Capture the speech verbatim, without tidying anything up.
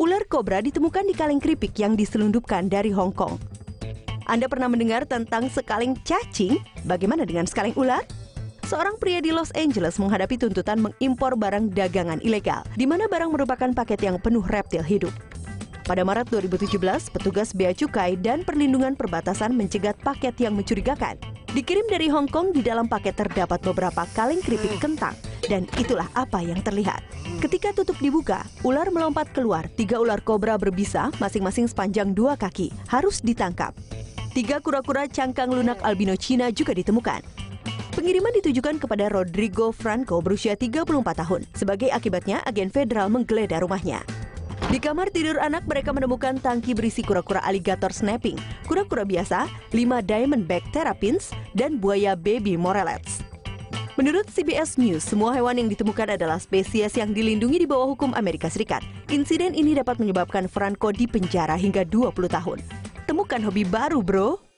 Ular kobra ditemukan di kaleng keripik yang diselundupkan dari Hong Kong. Anda pernah mendengar tentang sekaleng cacing? Bagaimana dengan sekaleng ular? Seorang pria di Los Angeles menghadapi tuntutan mengimpor barang dagangan ilegal, di mana barang merupakan paket yang penuh reptil hidup. Pada Maret dua ribu tujuh belas, petugas Bea Cukai dan Perlindungan Perbatasan mencegat paket yang mencurigakan. Dikirim dari Hong Kong, di dalam paket terdapat beberapa kaleng keripik kentang, dan itulah apa yang terlihat. Ketika tutup dibuka, ular melompat keluar. Tiga ular kobra berbisa, masing-masing sepanjang dua kaki, harus ditangkap. Tiga kura-kura cangkang lunak albino Cina juga ditemukan. Pengiriman ditujukan kepada Rodrigo Franco berusia tiga puluh empat tahun. Sebagai akibatnya, agen federal menggeledah rumahnya. Di kamar tidur anak, mereka menemukan tangki berisi kura-kura alligator snapping, kura-kura biasa, lima diamondback terrapins, dan buaya baby morelets. Menurut C B S News, semua hewan yang ditemukan adalah spesies yang dilindungi di bawah hukum Amerika Serikat. Insiden ini dapat menyebabkan Franco dipenjara hingga dua puluh tahun. Temukan hobi baru, bro!